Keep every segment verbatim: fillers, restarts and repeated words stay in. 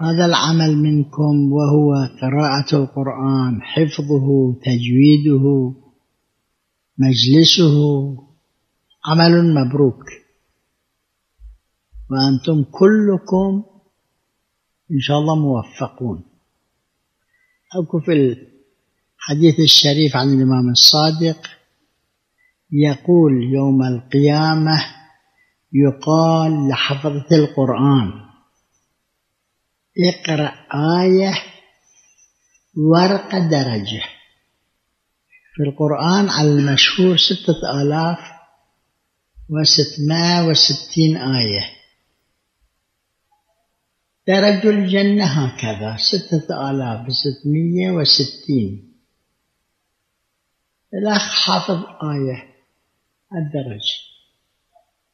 هذا العمل منكم وهو قراءة القرآن، حفظه، تجويده، مجلسه، عمل مبروك، وأنتم كلكم إن شاء الله موفقون. أكو في الحديث الشريف عن الإمام الصادق يقول: يوم القيامة يقال لحفظة القرآن اقرأ آية ورقة درجة. في القرآن على المشهور ستة آلاف وستمائة وستين آية. درج الجنة هكذا ستة آلاف وستمائة وستين. الأخ حافظ آية الدرجة،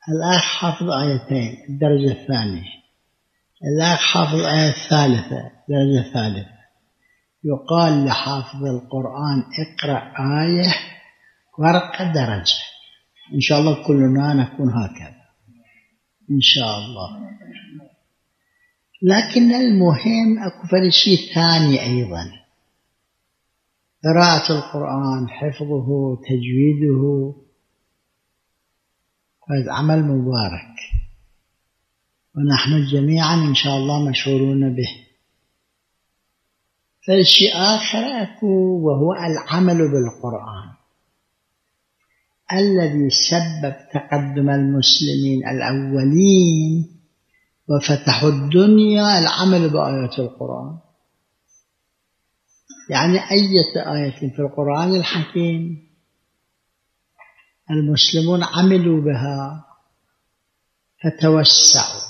الأخ حافظ آيتين الدرجة الثانية، الأخ حافظ آية الثالثة درجة ثالثة. يقال لحافظ القرآن اقرأ آية ورقة درجة. إن شاء الله كلنا نكون هكذا إن شاء الله. لكن المهم أكو فرق شيء ثاني أيضا: قراءة القرآن، حفظه، تجويده، هذا عمل مبارك ونحن جميعا إن شاء الله مشهورون به. فالشيء آخر أكو وهو العمل بالقرآن الذي سبب تقدم المسلمين الأولين وفتحوا الدنيا. العمل بآيات القرآن، يعني أي آية في القرآن الحكيم المسلمون عملوا بها فتوسعوا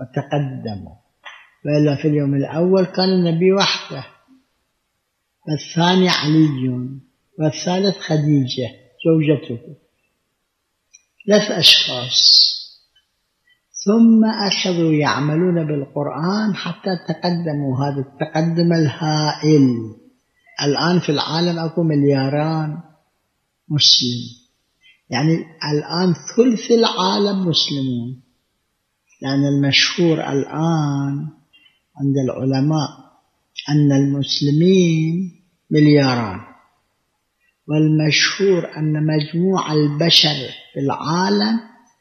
وتقدموا. وإلا في اليوم الأول كان النبي وحده، والثاني علي، والثالث خديجة زوجته، ثلاث أشخاص، ثم أخذوا يعملون بالقرآن حتى تقدموا هذا التقدم الهائل. الآن في العالم أكو ملياران مسلم، يعني الآن ثلث العالم مسلمون، لأن المشهور الآن عند العلماء أن المسلمين ملياران، والمشهور أن مجموع البشر في العالم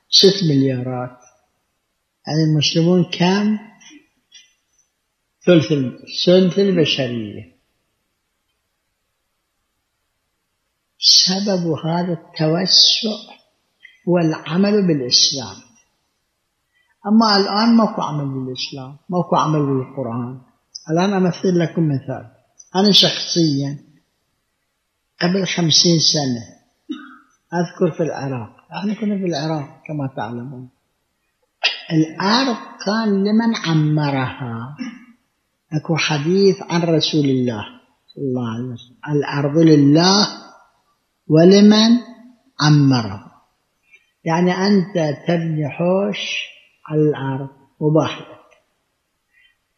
ست مليارات. يعني المسلمون كم؟ ثلث البشرية. سبب هذا التوسع هو العمل بالإسلام. أما الآن ماكو عمل بالإسلام، ماكو عمل بالقرآن. الآن أمثل لكم مثال. أنا شخصيا قبل خمسين سنة أذكر في العراق، احنا كنا في العراق كما تعلمون، الأرض كان لمن عمرها. أكو حديث عن رسول الله صلى الله عليه وسلم: الأرض لله ولمن عمرها. يعني أنت تبني حوش على الأرض مباح لك،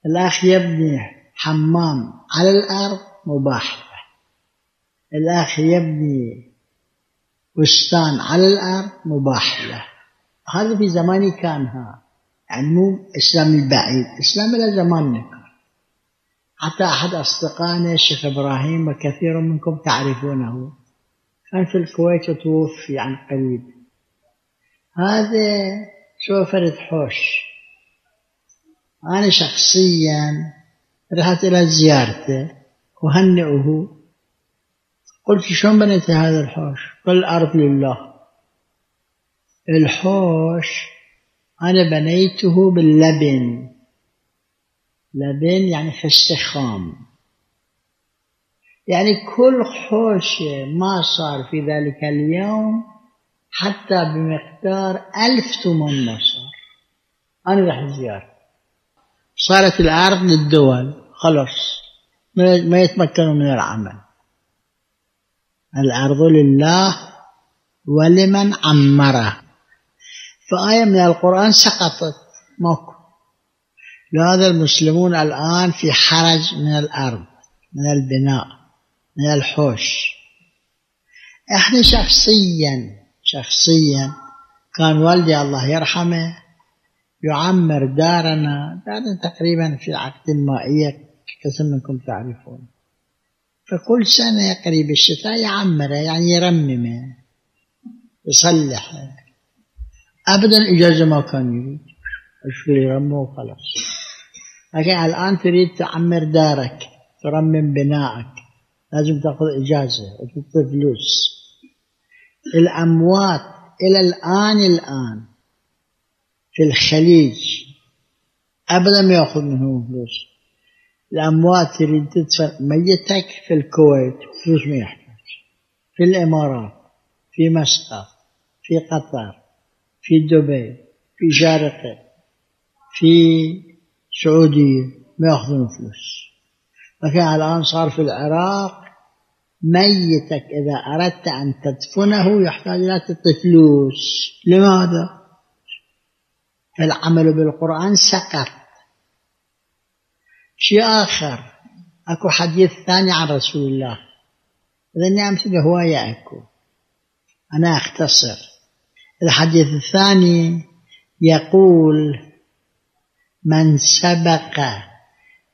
الأخ يبني حمام على الأرض مباح له، الأخ يبني بستان على الأرض مباح له. هذا في زماني كان ها، يعني مو إسلام البعيد، إسلام إلى زماننا كان. حتى أحد أصدقائنا الشيخ إبراهيم وكثير منكم تعرفونه كان في الكويت وتوفي عن قريب. هذا شو فرد حوش. أنا شخصيا رحت إلى زيارته وهنئه، قلت: شلون بنيت هذا الحوش؟ قال: الأرض لله. الحوش أنا بنيته باللبن، لبن يعني خشت خام، يعني كل حوش ما صار في ذلك اليوم حتى بمقدار ألف ثمن مصر. أنا راح الزيارة. صارت العرض للدول خلص ما يتمكنوا من العمل. العرض لله ولمن عمره. فآية من القرآن سقطت موقف. لهذا المسلمون الآن في حرج من الأرض، من البناء، من الحوش. احنا شخصيا شخصيا كان والدي الله يرحمه يعمر دارنا دارنا تقريبا في العقد المائية، كثير منكم تعرفون. فكل سنة قريب الشتاء يعمره، يعني يرممه يصلحه. أبدا إجازة ما كان يريد، أشكر يرمه وخلاص. لكن الآن تريد تعمر دارك، ترمم بنائك، لازم تأخذ إجازة وتدفع فلوس. الأموات إلى الآن الآن في الخليج أبدا ما يأخذ منهم فلوس. الأموات تريد تدفع ميتك في الكويت، فلوس ما يحتاج. في الإمارات، في مسقط، في قطر، في دبي، في شارقة، في السعودية ما يأخذون فلوس. لكن الآن صار في العراق ميتك إذا أردت أن تدفنه يحتاج إلى فلوس. لماذا؟ فالعمل بالقرآن سقط. شيء آخر، أكو حديث ثاني عن رسول الله. إذا أمثلة هواية أكو، أنا أختصر. الحديث الثاني يقول: من سبق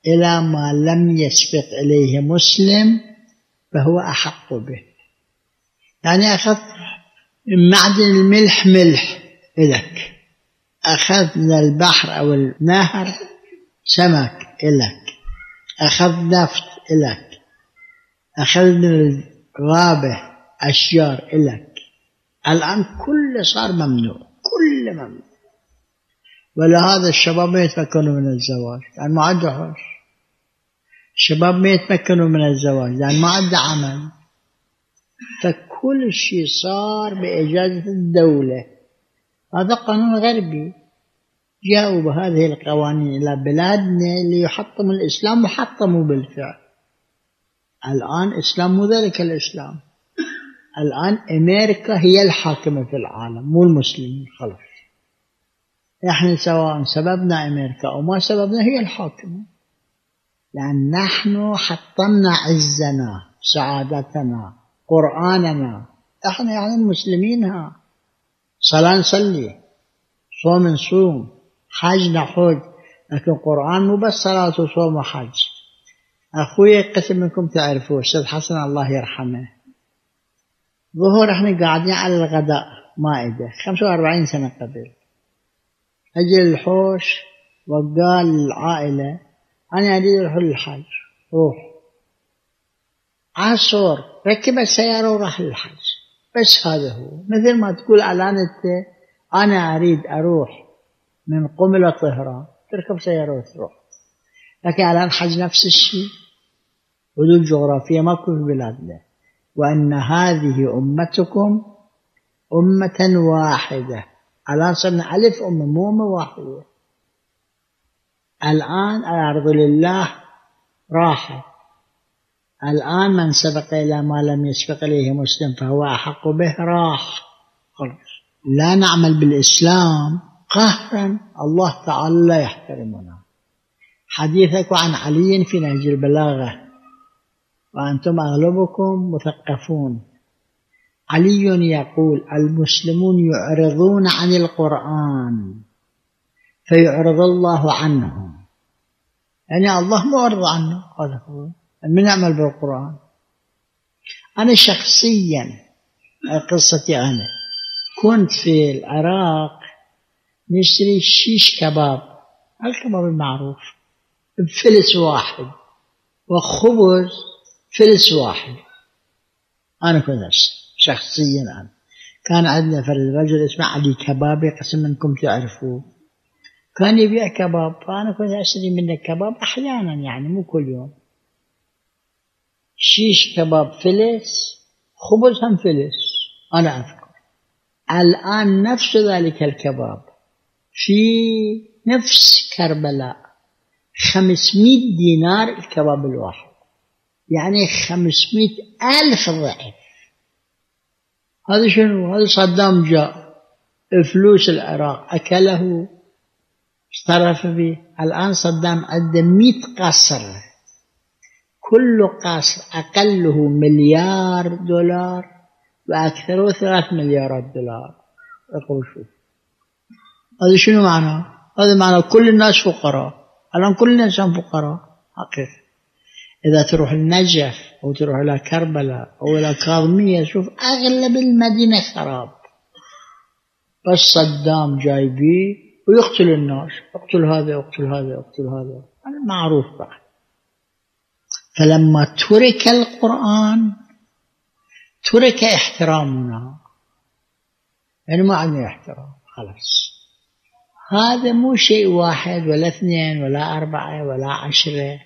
إلى ما لم يسبق إليه مسلم فهو أحق به. يعني أخذ معدن الملح ملح إلك، أخذ من البحر أو النهر سمك إلك، أخذ نفط إلك، أخذ من الغابة أشجار إلك. الآن كل صار ممنوع، كل ممنوع. ولهذا الشباب ما يتمكنوا من الزواج لأن ما عنده حوش. الشباب ما يتمكنوا من الزواج لأن ما عنده عمل. فكل شيء صار بإجازة الدولة. هذا قانون غربي جاءوا بهذه القوانين إلى بلادنا ليحطموا الإسلام، وحطموا بالفعل. الآن الإسلام مو ذلك الإسلام. الآن أمريكا هي الحاكمة في العالم، مو المسلمين خلاص. نحن سواء سببنا أمريكا أو ما سببنا هي الحاكمة، لأن نحن حطمنا عزنا، سعادتنا، قرآننا. نحن يعني المسلمين ها صلاة نصلي، صوم نصوم، حج نحج، لكن القرآن مو بس صلاة وصوم وحج. أخوي قسم منكم تعرفوه أستاذ حسن الله يرحمه، ظهور احنا قاعدين على الغداء مائدة خمسة وأربعين سنة قبل. أجل الحوش وقال للعائلة: أنا أريد أروح للحج. روح عصر ركب السيارة وراح للحج. بس هذا هو مثل ما تقول الآن أنت أنا أريد أروح من قم إلى طهران، تركب سيارة وتروح. لكن الآن حج نفس الشيء. حدود جغرافية ماكو في بلادنا. وأن هذه أمتكم أمة واحدة. الآن صرنا ألف أمة، مو أمة واحدة. الآن الأرض لله راحة. الآن من سبق إلى ما لم يسبق إليه مسلم فهو أحق به راح. لا نعمل بالإسلام قهرا، الله تعالى لا يحترمنا. حديثك عن علي في نهج البلاغة: وأنتم أغلبكم مثقفون. علي يقول: المسلمون يعرضون عن القرآن فيعرض الله عنهم. يعني الله معرض عنه، هذا هو من يعمل بالقرآن. أنا شخصيا قصتي، أنا كنت في العراق نشتري شيش كباب، الكباب المعروف، بفلس واحد وخبز فلس واحد. أنا كنت شخصيا أنا كان عندنا فرد رجل اسمه علي كبابي، قسم منكم تعرفوه، كان يبيع كباب. فأنا كنت أشتري منه كباب أحيانا، يعني مو كل يوم. شيش كباب فلس، خبز هم فلس. أنا أذكر الآن نفس ذلك الكباب في نفس كربلاء خمسمائة دينار الكباب الواحد، يعني خمسمائة ألف ضعف. هذا شنو؟ هذا صدام جاء فلوس العراق أكله اصطرف به. الآن صدام عنده مئة قصر، كل قصر أقله مليار دولار وأكثره ثلاث مليارات دولار. أقول شوف هذا شنو معناه؟ هذا معناه كل الناس فقراء. الآن كل الإنسان فقراء حقيقة. إذا تروح النجف أو تروح إلى كربلاء أو إلى كاظمية شوف أغلب المدينة خراب، بس صدام جايبيه ويقتل الناس، اقتل هذا اقتل هذا اقتل هذا، هذا معروف بعد. فلما ترك القرآن ترك احترامنا، يعني ما عندنا احترام خلاص. هذا مو شيء واحد ولا اثنين ولا أربعة ولا عشرة،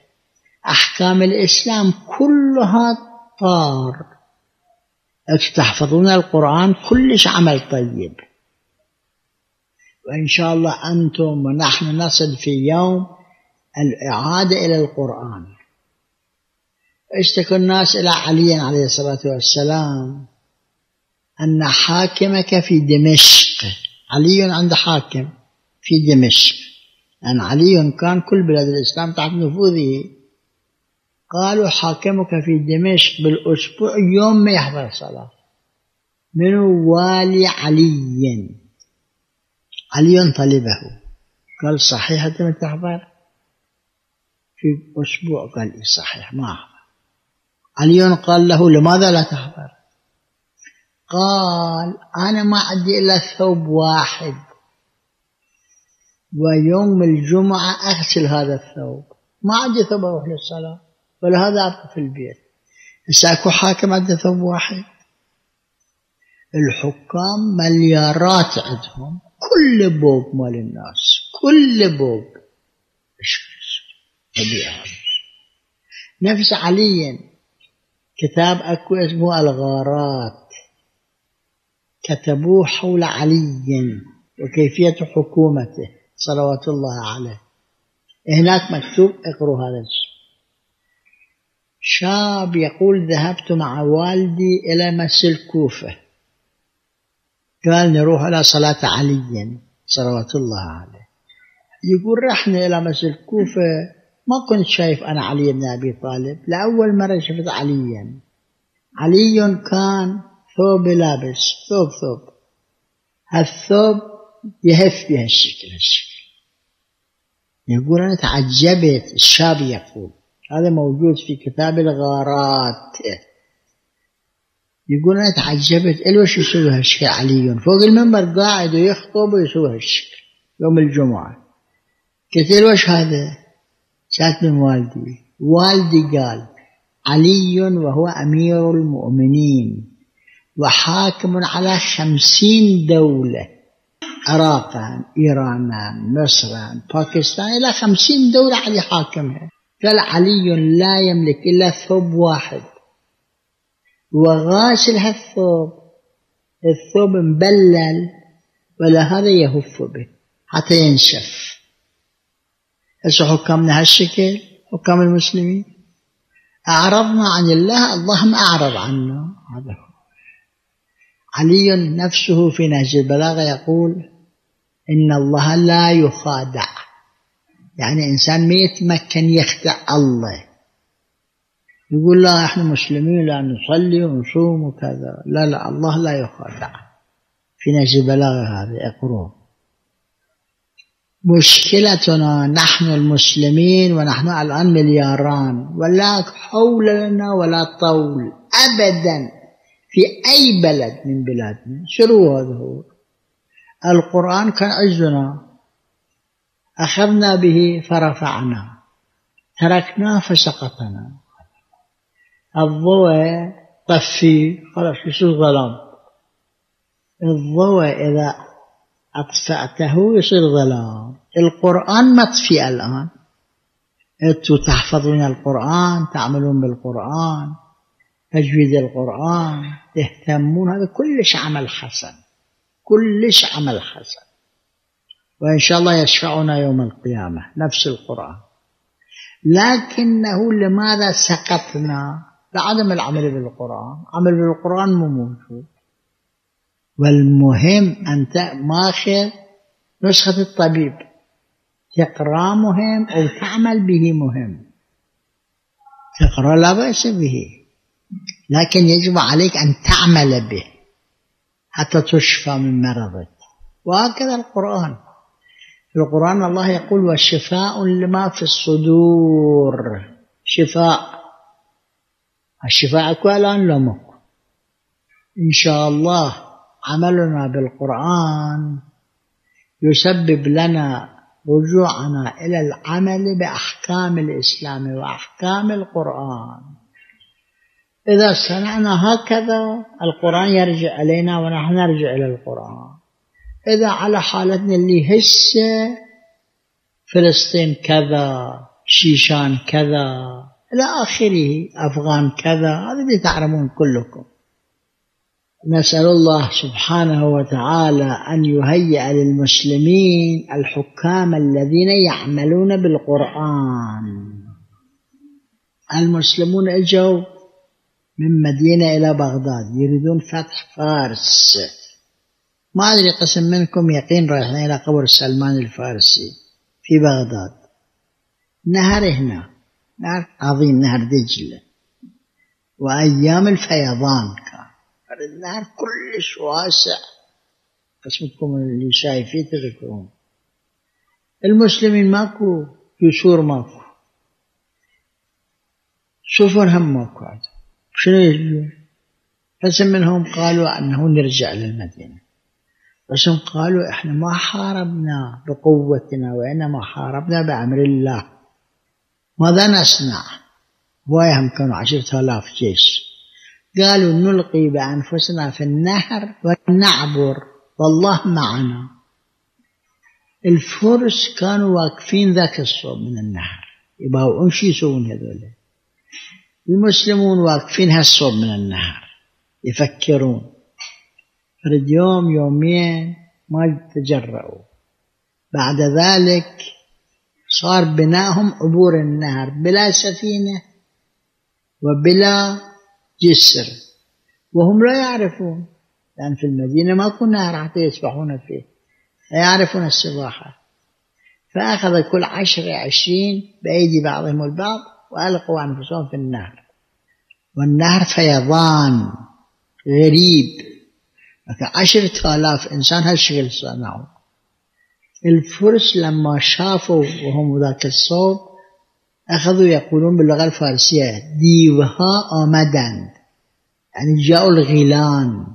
أحكام الإسلام كلها طار. تحفظون القرآن كلش عمل طيب، وإن شاء الله أنتم ونحن نصل في يوم الإعادة إلى القرآن. اشتكوا الناس إلى علي عليه الصلاة والسلام أن حاكمك في دمشق، علي عند حاكم في دمشق، أن علي كان كل بلاد الإسلام تحت نفوذه. قالوا حاكمك في دمشق بالأسبوع يوم ما يحضر صلاة، من والي علي، علي طلبه قال صحيح أنت ما تحضر في أسبوع؟ قال إيه صحيح ما أحضر. علي قال له لماذا لا تحضر؟ قال أنا ما عندي إلا ثوب واحد، ويوم الجمعة أغسل هذا الثوب، ما عندي ثوب أروح للصلاة ولا هذا أبقى في البيت. سأكون حاكم عنده ثوب واحد؟ الحكام مليارات عندهم، كل بوب مال الناس، كل بوب. نفس عليا كتاب أكو اسمه الغارات، كتبوه حول علي وكيفية حكومته صلوات الله عليه. هناك مكتوب اقروا هذا الشيء. شاب يقول ذهبت مع والدي إلى مس الكوفة، قال نروح إلى صلاة علي صلوات الله عليه. يقول رحنا إلى مس الكوفة، ما كنت شايف أنا علي بن أبي طالب، لأول مرة شفت عليا. علي كان ثوب لابس، ثوب ثوب هالثوب يهف بهالشكل هالشكل. يقول أنا تعجبت. الشاب يقول هذا موجود في كتاب الغارات، يقول أنا تعجبت إلوش يسوي هالشكل علي فوق المنبر قاعد ويخطب ويسوي هالشكل يوم الجمعة. قلت إلوش هذا؟ سألت من والدي، والدي قال علي وهو أمير المؤمنين وحاكم على خمسين دولة، عراقا إيرانا مصرا باكستان، إلى خمسين دولة علي حاكمها. قال علي لا يملك إلا ثوب واحد وغاسل هالثوب، الثوب مبلل ولا هذا يهف به حتى ينشف. هسه حكامنا هالشكل، حكام المسلمين أعرضنا عن الله، اللهم أعرض عنا. هذا هو علي نفسه في نهج البلاغة يقول إن الله لا يخادع، يعني إنسان ما يتمكن يخدع الله. يقول لا إحنا مسلمين لا نصلي ونصوم وكذا، لا لا الله لا يخادع. في نهج البلاغة هذا اقروه. مشكلتنا نحن المسلمين، ونحن الآن ملياران ولا حول لنا ولا طول أبدا في أي بلد من بلادنا. شنو هذا هو؟ القرآن كان عزنا، أخذنا به فرفعنا، تركناه فسقطنا. الضوء طفي خلاص يصير ظلام، الضوء إذا أطفأته يصير ظلام. القرآن مطفي الآن، أنتم تحفظون القرآن، تعملون بالقرآن، تجويد القرآن، تهتمون، هذا كلش عمل حسن، كلش عمل حسن. وإن شاء الله يشفعنا يوم القيامة، نفس القرآن. لكنه لماذا سقطنا؟ لعدم العمل بالقرآن، عمل بالقرآن مو موجود. والمهم أنت ماخذ نسخة الطبيب، تقرأ مهم أو تعمل به مهم، تقرأ لا بأس به، لكن يجب عليك أن تعمل به حتى تشفى من مرضك. وهكذا القرآن، في القرآن الله يقول وشفاء لما في الصدور، شفاء. الشفاء أكو الآن لمك إن شاء الله. عملنا بالقرآن يسبب لنا رجوعنا إلى العمل بأحكام الإسلام وأحكام القرآن. إذا صنعنا هكذا القرآن يرجع علينا ونحن نرجع إلى القرآن. إذا على حالتنا اللي هسه فلسطين كذا، شيشان كذا، إلى آخره، أفغان كذا، هذا اللي تعلمون كلكم. نسأل الله سبحانه وتعالى أن يهيئ للمسلمين الحكام الذين يعملون بالقرآن. المسلمون أجوا من مدينة إلى بغداد يريدون فتح فارس، ما أدري قسم منكم يقين رايحين إلى قبر سلمان الفارسي في بغداد. نهر هنا، نهر عظيم، نهر دجلة، وأيام الفيضان كان النهر كلش واسع، قسمكم اللي شايفين تذكرون. المسلمين ماكو، جسور ماكو، سفن هم ماكو، شنو يجون؟ قسم منهم قالوا أنه نرجع للمدينة، قسم قالوا إحنا ما حاربنا بقوتنا وإنما حاربنا بأمر الله، ماذا نصنع؟ وايهم كانوا عشرة آلاف جيش. قالوا نلقي بأنفسنا في النهر ونعبر والله معنا. الفرس كانوا واقفين ذاك الصوب من النهر يباوعون شو يسوون هذول، المسلمون واقفين هالصوب من النهر يفكرون. فرد يوم يومين ما تجرؤوا، بعد ذلك صار بناهم عبور النهر بلا سفينة وبلا جسر، وهم لا يعرفون، لأن في المدينة ماكو نهر حتى يسبحون فيه، لا يعرفون السباحة. فأخذ كل عشر عشرين بأيدي بعضهم البعض وألقوا أنفسهم في النهر، والنهر فيضان غريب، لكن عشرة آلاف إنسان هالشغل صنعوا. الفرس لما شافوا وهم ذاك الصوب أخذوا يقولون باللغة الفارسية ديوها آمدند، يعني جاءوا الغيلان،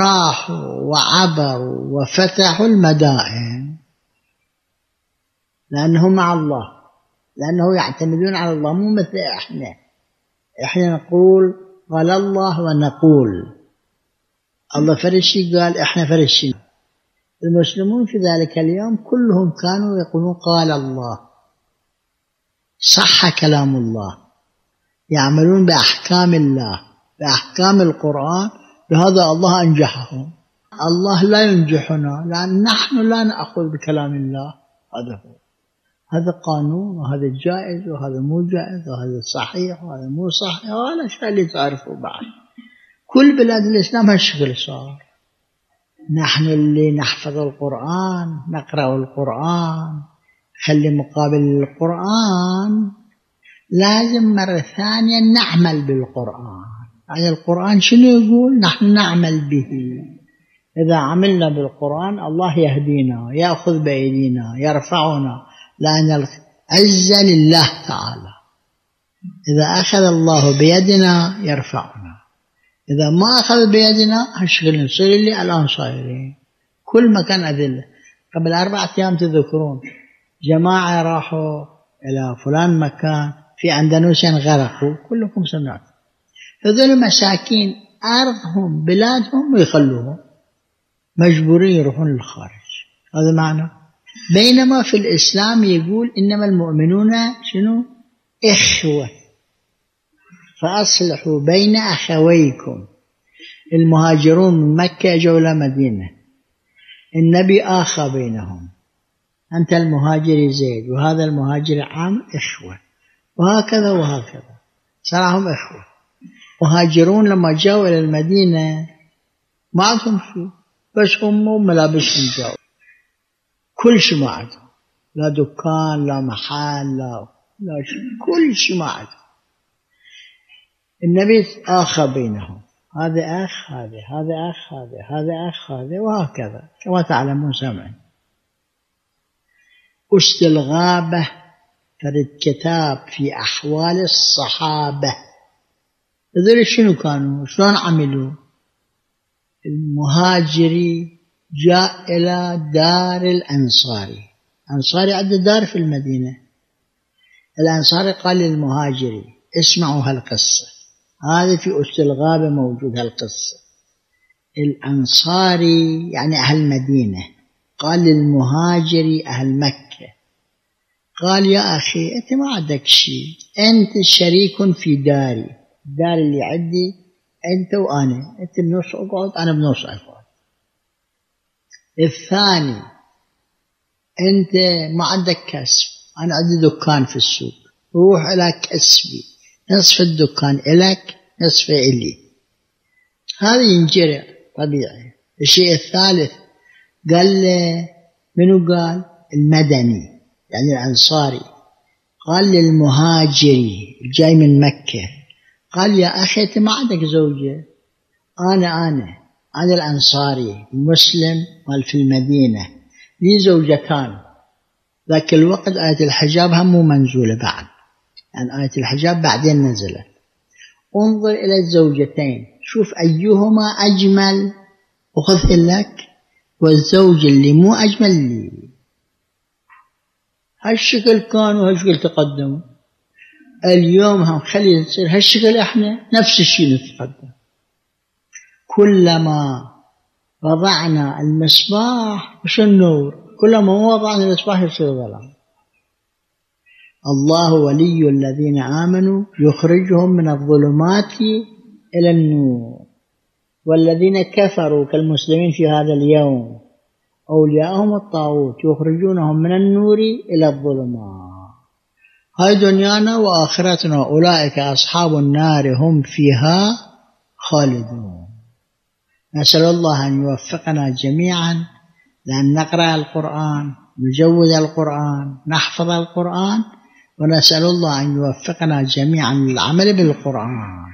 راحوا وعبروا وفتحوا المدائن، لأنه مع الله، لأنه يعتمدون على الله، مو مثل إحنا. إحنا نقول قال الله ونقول، الله فرشي قال، إحنا فرشي. المسلمون في ذلك اليوم كلهم كانوا يقولون قال الله، صح كلام الله، يعملون بأحكام الله، بأحكام القرآن. لهذا الله أنجحهم. الله لا ينجحنا لأن نحن لا نأخذ بكلام الله. هذا هو، هذا قانون، وهذا جائز، وهذا مو جائز، وهذا صحيح وهذا مو صحيح، وهذا شيء اللي تعرفه بعد. كل بلاد الإسلام هالشغل صار. نحن اللي نحفظ القرآن، نقرأ القرآن، خلي مقابل القرآن لازم مرة ثانية نعمل بالقرآن. يعني القرآن شنو يقول؟ نحن نعمل به. إذا عملنا بالقرآن الله يهدينا، يأخذ بأيدينا، يرفعنا، لأن العزة لله تعالى. إذا أخذ الله بيدنا يرفعنا، إذا ما أخذ بيدنا هالشغل نصير اللي الآن صايرين كل مكان. أذلة قبل أربعة أيام تذكرون جماعة راحوا إلى فلان مكان في أندونيسيا، غرقوا، كلكم سمعتوا. هذول مساكين أرضهم بلادهم ويخلوهم مجبورين يروحون للخارج، هذا معنى. بينما في الإسلام يقول إنما المؤمنون شنو؟ إخوة، فأصلحوا بين أخويكم. المهاجرون من مكة جوا إلى مدينة، النبي آخى بينهم، أنت المهاجر زيد وهذا المهاجر عام إخوة، وهكذا وهكذا صارهم إخوة. مهاجرون لما جاءوا إلى المدينة ما عندهم شيء، بس هم ملابسهم جاءوا، كل شيء ما عندهم، لا دكان لا محل لا لا شيء، كل شيء ما عندهم. النبي آخى بينهم، هذا أخ هذا هذا أخ هذا هذا أخ هذا وهكذا كما تعلمون سمعا. أسد الغابة فرد كتاب في أحوال الصحابة. هذول شنو كانوا؟ شلون عملوا؟ المهاجري جاء إلى دار الأنصاري، الأنصاري عنده دار في المدينة، الأنصاري قال للمهاجري اسمعوا هالقصة، هذه في أسد الغابة موجود هالقصة. الأنصاري يعني أهل المدينة قال للمهاجري أهل مكة، قال يا أخي أنت ما عندك شيء، أنت شريك في داري، الدار اللي عندي أنت وأنا، أنت بنص أقعد أنا بنص أقعد. الثاني أنت ما عندك كسب، أنا عندي دكان في السوق، روح إلى كسبي، نصف الدكان إلك نصف إلي، هذا ينجرع طبيعي. الشيء الثالث قال له منو؟ قال المدني يعني الأنصاري، قال للمهاجري جاي من مكة، قال يا أخي أنت ما عندك زوجة، أنا أنا أنا الأنصاري المسلم قال في المدينة لي زوجتان، ذاك الوقت آية الحجاب هم مو منزولة بعد، يعني آية الحجاب بعدين نزلت. انظر إلى الزوجتين شوف أيهما أجمل وخذ لك، والزوج اللي مو أجمل لي. هالشكل كانوا هالشكل تقدموا. اليوم هم خلي نصير هالشكل، احنا نفس الشيء نتقدم. كلما وضعنا المصباح يصير نور، كلما وضعنا المصباح يصير ظلام. الله ولي الذين آمنوا يخرجهم من الظلمات إلى النور، والذين كفروا كالمسلمين في هذا اليوم أولياءهم الطاغوت يخرجونهم من النور إلى الظلمات. هاي دنيانا وآخرتنا، أولئك أصحاب النار هم فيها خالدون. نسأل الله أن يوفقنا جميعا لأن نقرأ القرآن، نجود القرآن، نحفظ القرآن، ونسأل الله أن يوفقنا جميعا للعمل بالقرآن.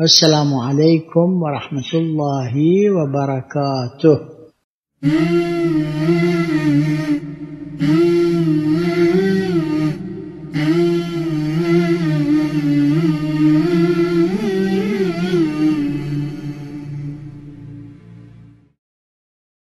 والسلام عليكم ورحمة الله وبركاته.